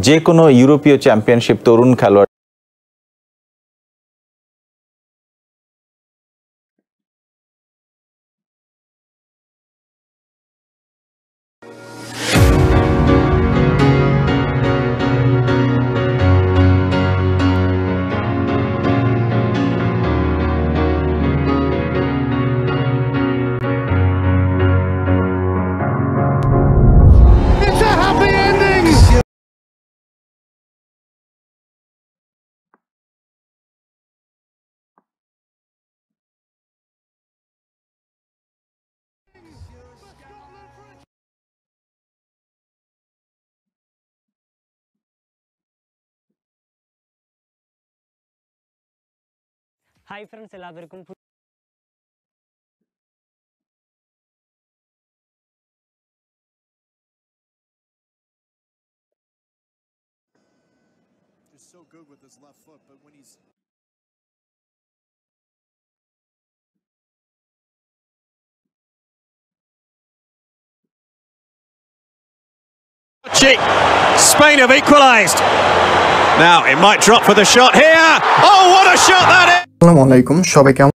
जे कोनो यूरोपीय चैम्पियनशिप तरुण खेलोयाड़ Hi friends, Elaverkum. Just so good with his left foot, but when he's Spain have equalized. Now it might drop for the shot here. Oh, what a shot that is. Assalamualaikum, সবাই কেমন